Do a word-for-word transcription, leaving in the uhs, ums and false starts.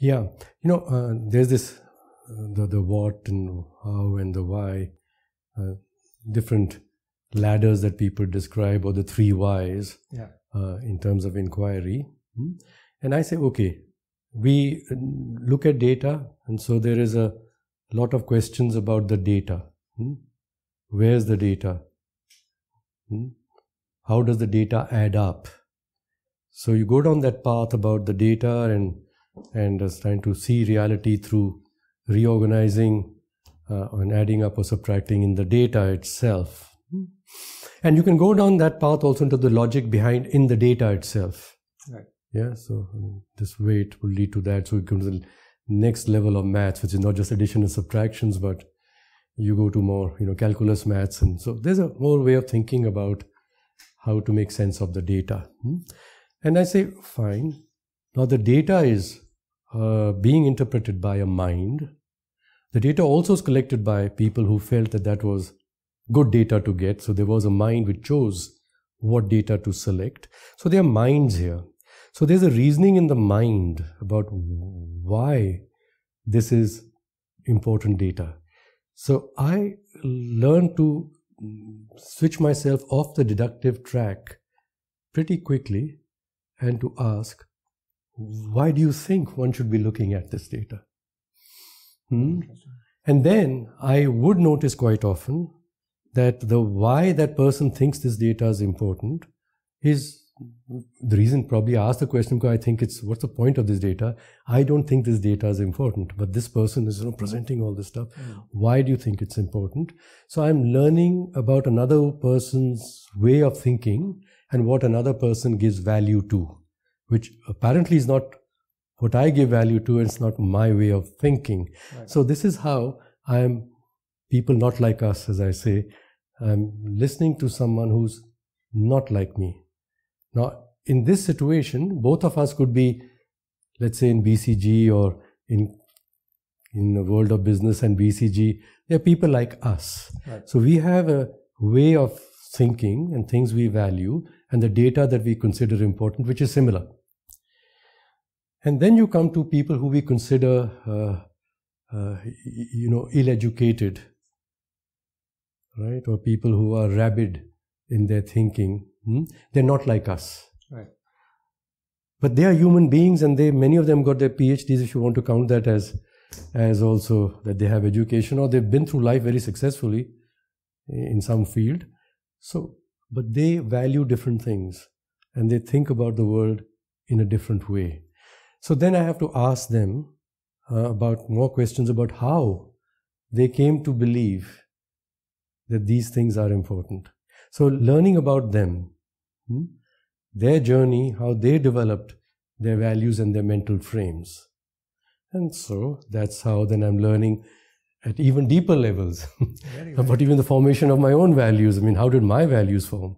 Yeah, you know, uh, there's this uh, the the what and how and the why, uh, different ladders that people describe, or the three whys Yeah. uh, in terms of inquiry. Hmm. And I say, okay, we look at data, and so there is a lot of questions about the data. Hmm. Where's the data? Hmm. How does the data add up? So you go down that path about the data and and is trying to see reality through reorganizing uh, and adding up or subtracting in the data itself. And you can go down that path also into the logic behind in the data itself. Right. Yeah, so I mean, this way it will lead to that. So it comes to the next level of maths, which is not just addition and subtractions, but you go to more, you know, calculus maths. And so there's a whole way of thinking about how to make sense of the data. And I say, fine. Now the data is uh, being interpreted by a mind. The data also is collected by people who felt that that was good data to get. So there was a mind which chose what data to select. So there are minds here. So there's a reasoning in the mind about why this is important data. So I learned to switch myself off the deductive track pretty quickly and to ask, why do you think one should be looking at this data? Hmm? And then I would notice quite often that the why that person thinks this data is important is the reason probably I asked the question, because I think it's, what's the point of this data? I don't think this data is important, but this person is, you know, presenting all this stuff. Mm. Why do you think it's important? So I'm learning about another person's way of thinking and what another person gives value to, which apparently is not what I give value to, and it's not my way of thinking. Right. So this is how I'm, people not like us, as I say, I'm listening to someone who's not like me. Now, in this situation, both of us could be, let's say, in B C G or in, in the world of business and B C G, there are people like us. Right. So we have a way of thinking and things we value and the data that we consider important, which is similar. And then you come to people who we consider, uh, uh, you know, ill-educated, right? Or people who are rabid in their thinking. Hmm? They're not like us. Right. But they are human beings, and they, many of them got their PhDs, if you want to count that as, as also that they have education, or they've been through life very successfully in some field. So, but they value different things, and they think about the world in a different way. So then I have to ask them uh, about more questions about how they came to believe that these things are important. So learning about them, hmm, their journey, how they developed their values and their mental frames. And so that's how then I'm learning at even deeper levels, but even the formation of my own values. I mean, how did my values form?